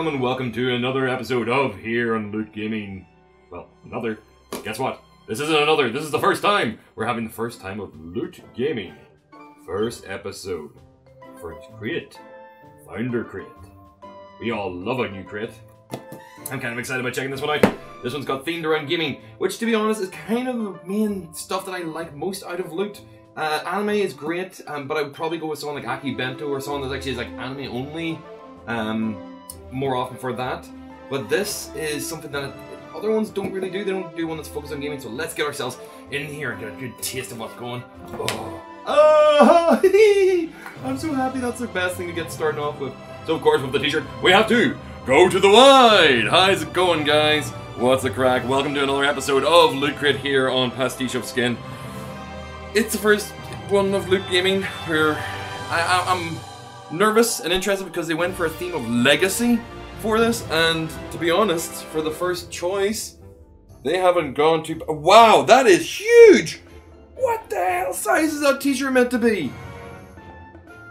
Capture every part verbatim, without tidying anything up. gentlemen, welcome to another episode of Here on Loot Gaming. Well, another. Guess what? This isn't another. This is the first time. We're having the first time of Loot Gaming. First episode. First crate. Founder crate. We all love a new crate. I'm kind of excited about checking this one out. This one's got themed around gaming, which to be honest is kind of the main stuff that I like most out of Loot. Uh, anime is great, um, but I would probably go with someone like Aki Bento or someone that actually is like anime only um, more often for that. But this is something that other ones don't really do. They don't do one that's focused on gaming, so let's get ourselves in here and get a good taste of what's going. Oh, oh. I'm so happy that's the best thing to get started off with. So of course with the t-shirt, we have to go to the wide! How's it going, guys? What's the crack? Welcome to another episode of Loot Crit here on Pastiche of Skin. It's the first one of Loot Gaming where I, I, I'm nervous and interested because they went for a theme of legacy for this, and to be honest, for the first choice, they haven't gone to... Wow, that is huge! What the hell size is that t-shirt meant to be?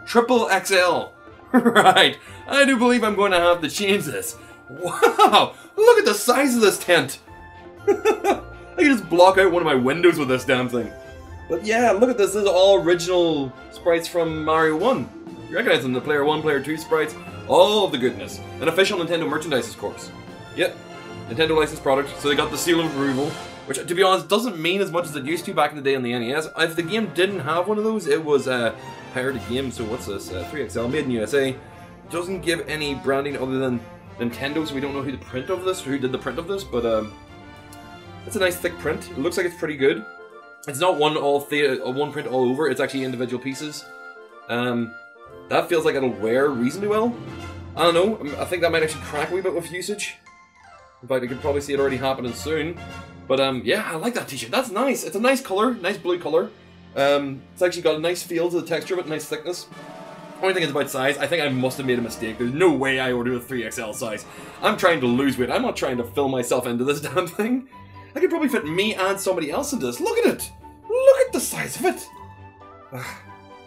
triple X L. Right, I do believe I'm going to have to change this. Wow, look at the size of this tent! I can just block out one of my windows with this damn thing. But yeah, look at this, this is all original sprites from Mario one. You recognize them, the player one, player two sprites, all of the goodness. And official Nintendo merchandise, of course. Yep, Nintendo licensed product, so they got the seal of approval, which, to be honest, doesn't mean as much as it used to back in the day on the N E S. If the game didn't have one of those, it was a pirated game, so what's this? Uh, three X L, made in U S A. Doesn't give any branding other than Nintendo, so we don't know who the print of this, or who did the print of this, but um, it's a nice thick print. It looks like it's pretty good. It's not one all the one print all over. It's actually individual pieces. Um, that feels like it'll wear reasonably well. I don't know. I think that might actually crack a wee bit with usage. In fact, you can probably see it already happening soon. But um, yeah, I like that t-shirt. That's nice. It's a nice color, nice blue color. Um, it's actually got a nice feel to the texture of it, nice thickness. Only thing is about size. I think I must have made a mistake. There's no way I ordered a three X L size. I'm trying to lose weight. I'm not trying to fill myself into this damn thing. I could probably fit me and somebody else into this. Look at it! Look at the size of it!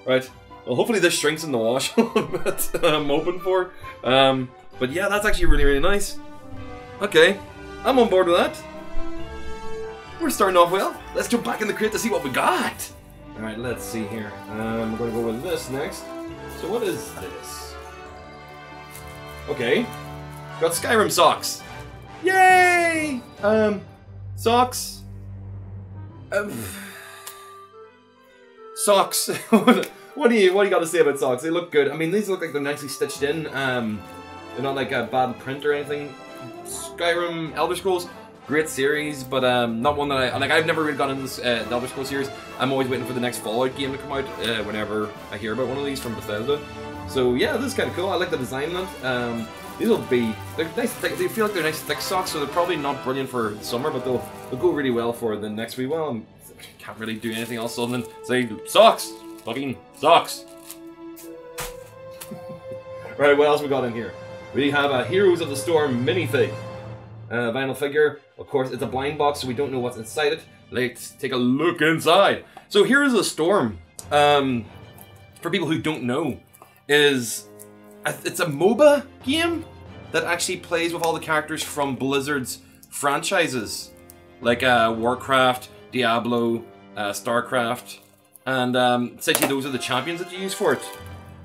Right. Well, hopefully this shrinks in the wash a little bit. I'm hoping for. Um, but yeah, that's actually really, really nice. Okay. I'm on board with that. We're starting off well. Let's jump back in the crate to see what we got. Alright, let's see here. Um, I'm going to go with this next. So what is this? Okay. Got Skyrim socks. Yay! Um... Socks. Um, socks. What do you What do you got to say about socks? They look good. I mean, these look like they're nicely stitched in. Um, they're not like a bad print or anything. Skyrim, Elder Scrolls, great series, but um, not one that I like. I've never really gotten into this, uh, the Elder Scrolls series. I'm always waiting for the next Fallout game to come out. Uh, whenever I hear about one of these from Bethesda, so yeah, this is kind of cool. I like the design of it. Um, These will be, they're nice thick, they feel like they're nice thick socks, so they're probably not brilliant for summer, but they'll, they'll go really well for the next wee while. And I can't really do anything else other than say, socks! Fucking socks! Right, what else we got in here? We have a Heroes of the Storm minifig. Uh, vinyl figure, of course it's a blind box, so we don't know what's inside it. Let's take a look inside! So Heroes of the Storm, um, for people who don't know, is... It's a MOBA game that actually plays with all the characters from Blizzard's franchises, like uh, Warcraft, Diablo, uh, Starcraft, and um, essentially those are the champions that you use for it.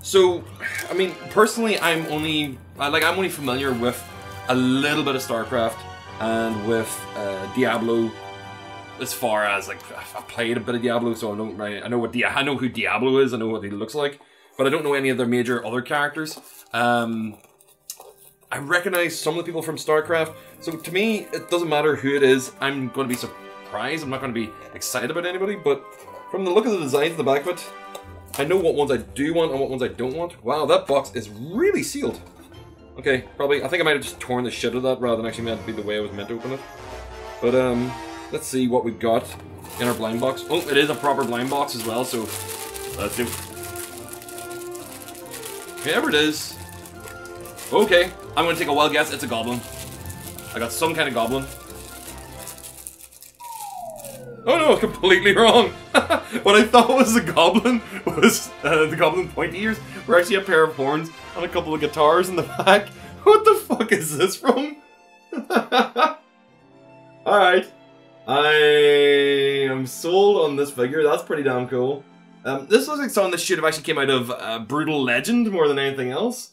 So, I mean, personally, I'm only like I'm only familiar with a little bit of Starcraft and with uh, Diablo. As far as like I played a bit of Diablo, so I know right, I know what Di I know who Diablo is. I know what he looks like. But I don't know any of their major other characters. Um, I recognize some of the people from StarCraft, so to me, it doesn't matter who it is. I'm going to be surprised. I'm not going to be excited about anybody, but from the look of the design to the back of it, I know what ones I do want and what ones I don't want. Wow, that box is really sealed. Okay, probably, I think I might have just torn the shit out of that rather than actually meant to be the way I was meant to open it. But um, let's see what we've got in our blind box. Oh, it is a proper blind box as well, so let's do it. Whatever it is. Okay, I'm gonna take a wild guess, it's a goblin. I got some kind of goblin. Oh no, completely wrong! What I thought was a goblin was uh, the goblin pointy ears were actually a pair of horns and a couple of guitars in the back. What the fuck is this from? Alright. I am sold on this figure. That's pretty damn cool. Um, this looks like something that should have actually came out of uh, Brutal Legend more than anything else.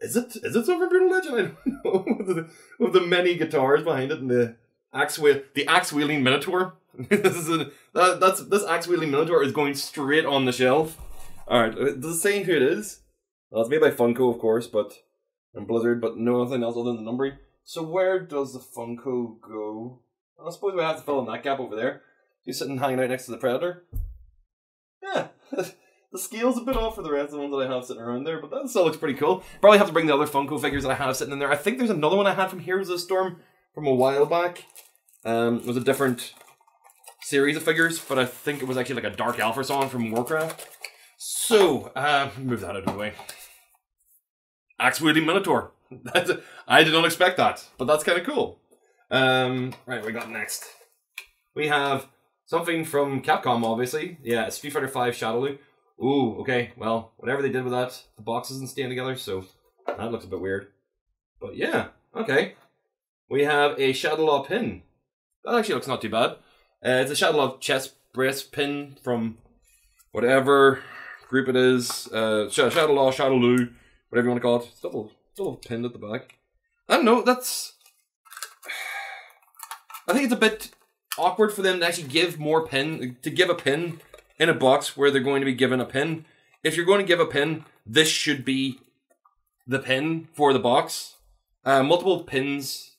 Is it? Is it something from Brutal Legend? I don't know. with, the, with the many guitars behind it and the axe wheel, the axe wielding Minotaur. this is a, that, that's this axe wielding Minotaur is going straight on the shelf. All right, does it say who it is? Well, it's made by Funko, of course, but and Blizzard, but no nothing else other than the numbering. So where does the Funko go? I suppose we have to fill in that gap over there. He's sitting hanging out next to the Predator. Yeah, the scale's a bit off for the rest of the ones that I have sitting around there, but that still looks pretty cool. Probably have to bring the other Funko figures that I have sitting in there. I think there's another one I had from Heroes of the Storm from a while back. Um, it was a different series of figures, but I think it was actually like a Dark Alpharson from Warcraft. So, uh, move that out of the way. Axe wielding Minotaur. That's a, I did not expect that, but that's kind of cool. Um, right, what we got next? We have something from Capcom, obviously. Yeah, Street Fighter five Shadaloo. Ooh, okay, well, whatever they did with that, the box isn't staying together, so that looks a bit weird. But yeah, okay. We have a Shadaloo pin. That actually looks not too bad. Uh, it's a Shadaloo chest brace pin from whatever group it is. Uh, Sh Shadaloo, Shadaloo, whatever you want to call it. It's double, double pinned at the back. I don't know, that's... I think it's a bit awkward for them to actually give more pin, to give a pin in a box where they're going to be given a pin. If you're going to give a pin, this should be the pin for the box. Uh, multiple pins,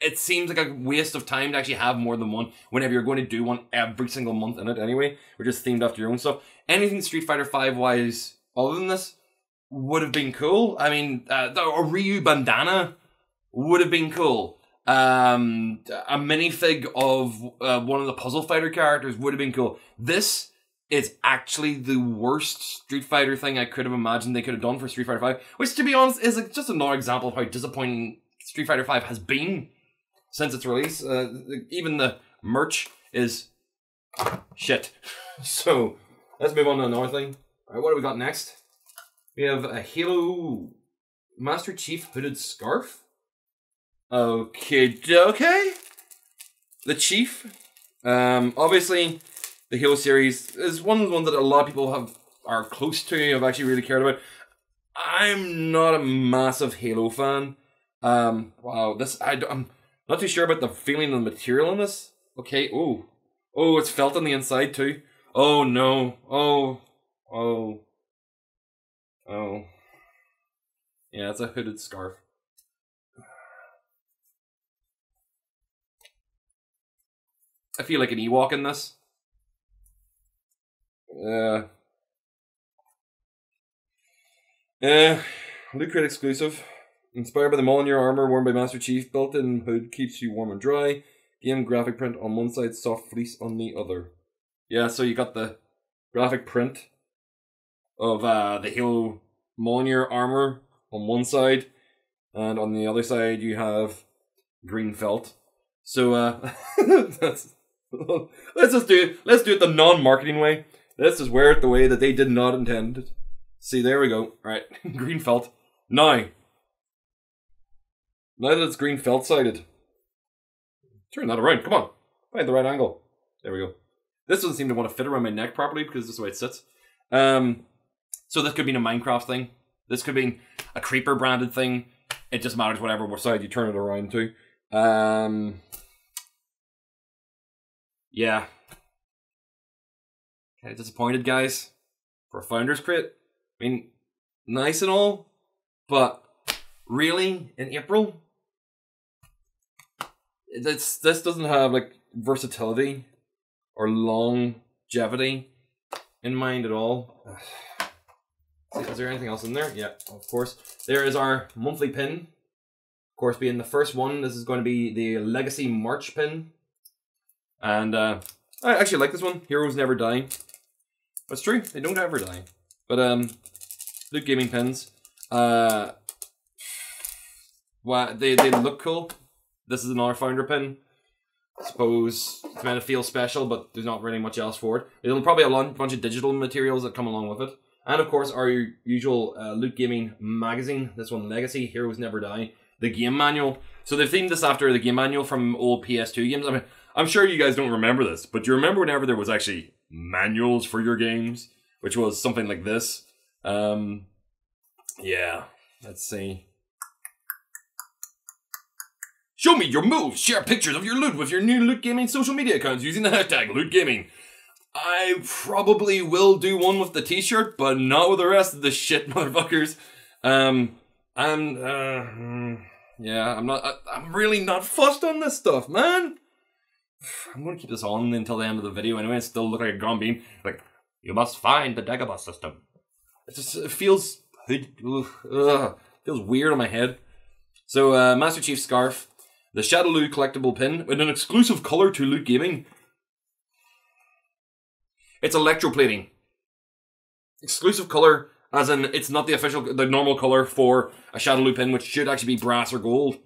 it seems like a waste of time to actually have more than one whenever you're going to do one every single month in it anyway, which is themed after your own stuff. Anything Street Fighter five wise other than this would have been cool. I mean, uh, a Ryu bandana would have been cool. Um, a minifig of uh, one of the Puzzle Fighter characters would have been cool. This is actually the worst Street Fighter thing I could have imagined they could have done for Street Fighter five, which, to be honest, is a, just another example of how disappointing Street Fighter five has been since its release. Uh, even the merch is shit. So, let's move on to another thing. Alright, what do we got next? We have a Halo Master Chief hooded scarf. Okay, okay. The Chief. Um, obviously, the Halo series is one of the ones that a lot of people have are close to, have actually really cared about. I'm not a massive Halo fan. Um, wow, this I, I'm not too sure about the feeling and the material in this. Okay, oh, oh, it's felt on the inside too. Oh no, oh, oh, oh. Yeah, it's a hooded scarf. I feel like an Ewok in this. Uh, uh, Loot Crit exclusive. Inspired by the Mjolnir armor worn by Master Chief, built-in hood keeps you warm and dry. Game graphic print on one side, soft fleece on the other. Yeah, so you got the graphic print of uh, the Halo Mjolnir armor on one side, and on the other side you have green felt. So uh, that's. Let's just do it. Let's do it the non-marketing way. Let's just wear it the way that they did not intend it. See, there we go. All right, green felt. Now, now that it's green felt sided, turn that around. Come on, find the right angle. There we go. This doesn't seem to want to fit around my neck properly because this is the way it sits. Um, so this could be a Minecraft thing. This could be a Creeper branded thing. It just matters whatever side you turn it around to. Um. Yeah. Kind of disappointed, guys, for a Founders Crit. I mean, nice and all, but really, in April? This, this doesn't have, like, versatility or longevity in mind at all. See, is there anything else in there? Yeah, of course. There is our monthly pin. Of course, being the first one, this is going to be the Legacy March pin. And uh, I actually like this one. Heroes never die. That's true. They don't ever die. But um, Loot Gaming pins. Uh, wow, they they look cool. This is another Founder pin. I suppose it's meant to feel special, but there's not really much else for it. There'll probably be a bunch of digital materials that come along with it. And of course, our usual uh, Loot Gaming magazine, this one, Legacy, Heroes Never Die, the game manual. So they've themed this after the game manual from old P S two games. I mean, I'm sure you guys don't remember this, but do you remember whenever there was actually manuals for your games, which was something like this? Um, yeah, let's see. Show me your moves. Share pictures of your loot with your new Loot Gaming social media accounts using the hashtag Loot Gaming. I probably will do one with the t-shirt, but not with the rest of the shit, motherfuckers. Um, and, uh, yeah, I'm not, I, I'm really not fussed on this stuff, man. I'm gonna keep this on until the end of the video anyway. I still look like a gone bean. Like, you must find the Dagobah system. It just it feels, ugh, feels weird on my head. So, uh, Master Chief scarf. The Shadaloo collectible pin with an exclusive color to Loot Gaming. It's electroplating. Exclusive color, as in it's not the official, the normal color for a Shadaloo pin, which should actually be brass or gold.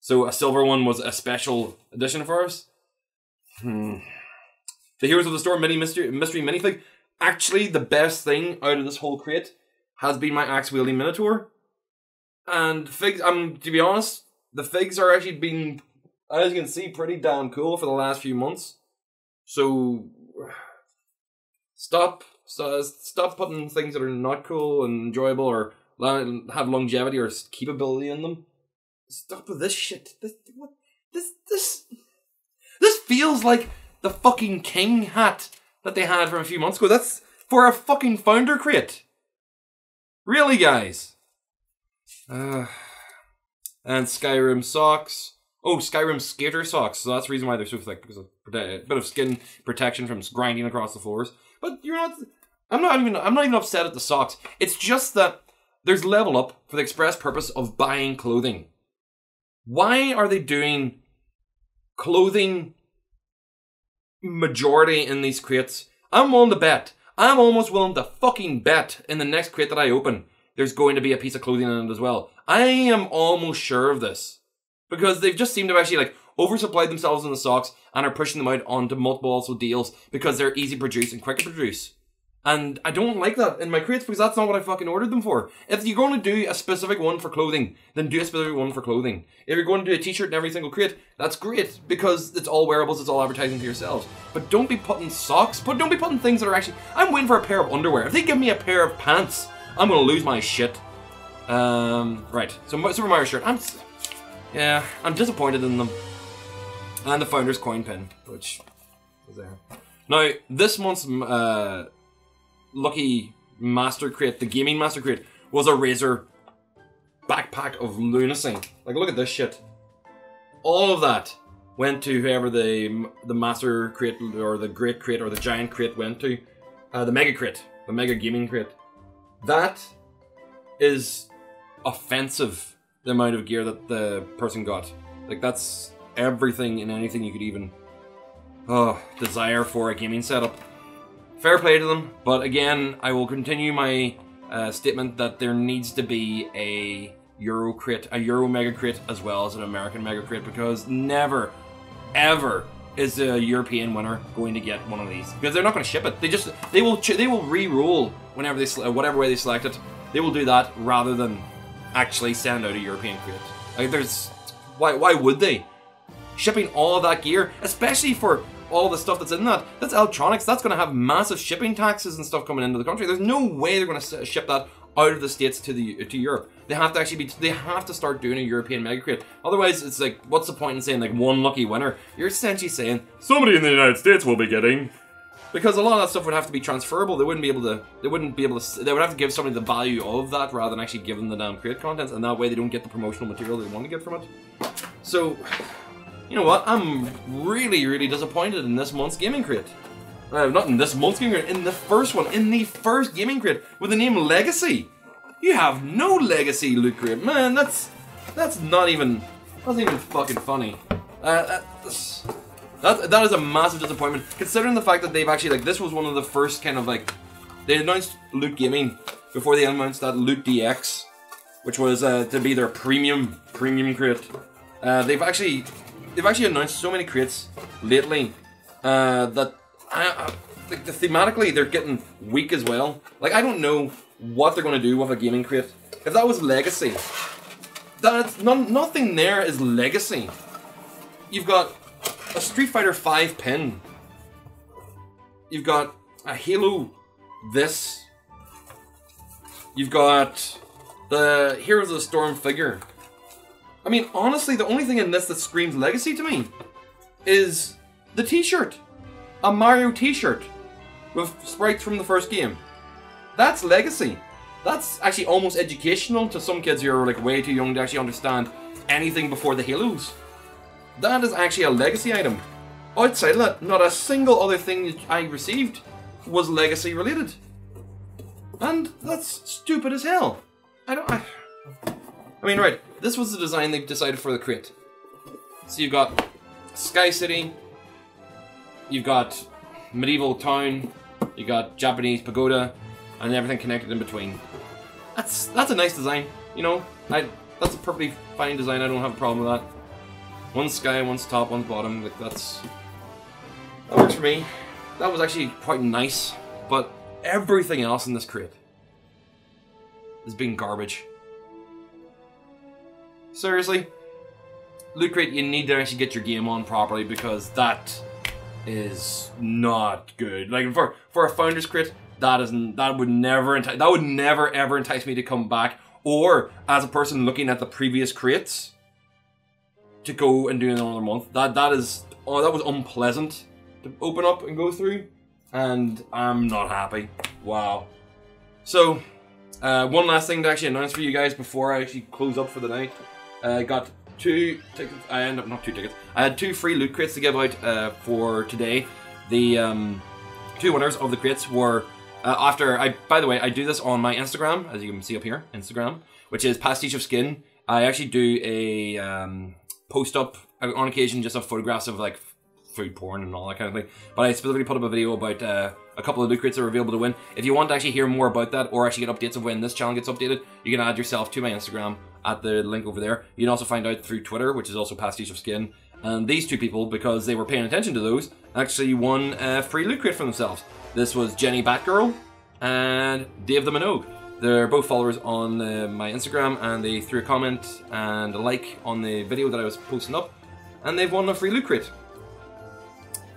So a silver one was a special edition for us. Hmm. The Heroes of the Storm mini mystery mystery minifig. Actually, the best thing out of this whole crate has been my axe wielding Minotaur. And figs. Um, to be honest. The figs are actually being, as you can see, pretty damn cool for the last few months. So, stop, stop putting things that are not cool and enjoyable or have longevity or keepability in them. Stop with this shit. This, what, this, this, this feels like the fucking king hat that they had from a few months ago. That's for a fucking founder crate. Really, guys? Uh... And Skyrim socks. Oh, Skyrim skater socks. So that's the reason why they're so thick, because of a bit of skin protection from grinding across the floors. But you're not. I'm not even. I'm not even upset at the socks. It's just that there's level up for the express purpose of buying clothing. Why are they doing clothing majority in these crates? I'm willing to bet. I'm almost willing to fucking bet in the next crate that I open, there's going to be a piece of clothing in it as well. I am almost sure of this, because they've just seemed to have actually like oversupplied themselves in the socks and are pushing them out onto multiple also deals because they're easy to produce and quick to produce. And I don't like that in my crates, because that's not what I fucking ordered them for. If you're going to do a specific one for clothing, then do a specific one for clothing. If you're going to do a t-shirt in every single crate, that's great, because it's all wearables, it's all advertising to yourselves. But don't be putting socks, but don't be putting things that are actually, I'm waiting for a pair of underwear. If they give me a pair of pants, I'm gonna lose my shit. Um, right, so Super Mario shirt. I'm, yeah, I'm disappointed in them. And the Founder's coin pin, which was there. Now, this month's uh, lucky master crate, the gaming master crate, was a Razer backpack of lunacy. Like, look at this shit. All of that went to whoever the the master crate or the great crate or the giant crate went to. Uh, the mega crate, the mega gaming crate. That is offensive, the amount of gear that the person got. Like, that's everything and anything you could even oh, desire for a gaming setup. Fair play to them, but again, I will continue my uh, statement that there needs to be a Euro crate, a Euro mega crate, as well as an American mega crate, because never, ever is a European winner going to get one of these, because they're not going to ship it. They just they will they will re-roll whenever they whatever way they select it. They will do that rather than actually send out a European crate. Like, there's why why would they? Shipping all of that gear, especially for all the stuff that's in that, that's electronics, that's going to have massive shipping taxes and stuff coming into the country. There's no way they're going to ship that out of the States to the to Europe. They have to actually be they have to start doing a European mega crate. Otherwise, it's like, what's the point in saying like one lucky winner? You're essentially saying somebody in the United States will be getting, because a lot of that stuff would have to be transferable. They wouldn't be able to. They wouldn't be able to. They would have to give somebody the value of that rather than actually give them the damn crate contents, and that way they don't get the promotional material they want to get from it. So, you know what? I'm really, really disappointed in this month's gaming crate. Uh, not in this month's gaming crate. In the first one, in the first gaming crate with the name Legacy. You have no legacy, Loot Crit, man. That's that's not even that's even fucking funny. Uh, that's, that that is a massive disappointment, considering the fact that they've actually like this was one of the first kind of like they announced Loot Gaming before they announced that Loot D X, which was uh, to be their premium premium crate. Uh, they've actually they've actually announced so many crates lately uh, that I, like, the thematically, they're getting weak as well. Like, I don't know what they're going to do with a gaming crate. If that was Legacy, that's none, nothing there is Legacy. You've got a Street Fighter five pin. You've got a Halo this. You've got the Heroes of the Storm figure. I mean, honestly, the only thing in this that screams Legacy to me is the t-shirt. A Mario t-shirt with sprites from the first game. That's Legacy. That's actually almost educational to some kids who are like way too young to actually understand anything before the Halos. That is actually a Legacy item. Outside of that, not a single other thing that I received was Legacy related. And that's stupid as hell. I don't... I, I mean, right, this was the design they decided for the crate. So you've got Sky City, you've got medieval town, you got Japanese pagoda, and everything connected in between. That's that's a nice design, you know. I, that's a perfectly fine design. I don't have a problem with that. One's sky, one's top, one's bottom. Like that's that works for me. That was actually quite nice, but everything else in this crate has been garbage. Seriously, Loot Crate, you need to actually get your game on properly because that is not good. Like for for a Founders Crate. That isn't. That would never entice. That would never ever entice me to come back, or as a person looking at the previous crates, to go and do another month. That that is. Oh, that was unpleasant to open up and go through, and I'm not happy. Wow. So, uh, one last thing to actually announce for you guys before I actually close up for the night. I uh, got two tickets. I ended up not two tickets. I had two free loot crates to give out uh, for today. The um, two winners of the crates were. Uh, after I, by the way, I do this on my Instagram, as you can see up here, Instagram, which is Pastiche of Skin. I actually do a um, post up on occasion, just have photographs of like food porn and all that kind of thing. But I specifically put up a video about uh, a couple of loot crates that are available to win. If you want to actually hear more about that or actually get updates of when this channel gets updated, you can add yourself to my Instagram at the link over there. You can also find out through Twitter, which is also Pastiche of Skin. And these two people, because they were paying attention to those, actually won a free loot crate for themselves. This was Jenny Batgirl and Dave the Minogue. They're both followers on uh, my Instagram, and they threw a comment and a like on the video that I was posting up, and they've won a free loot crate.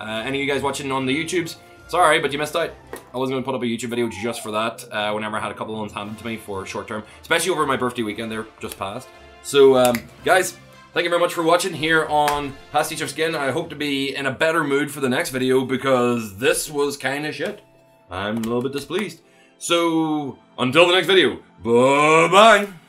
Uh, any of you guys watching on the YouTubes, sorry, but you missed out. I wasn't going to put up a YouTube video just for that uh, whenever I had a couple of ones handed to me for short term, especially over my birthday weekend there just passed. So um, guys, thank you very much for watching here on Pastiche of Skin. I hope to be in a better mood for the next video because this was kind of shit. I'm a little bit displeased. So, until the next video, bye-bye.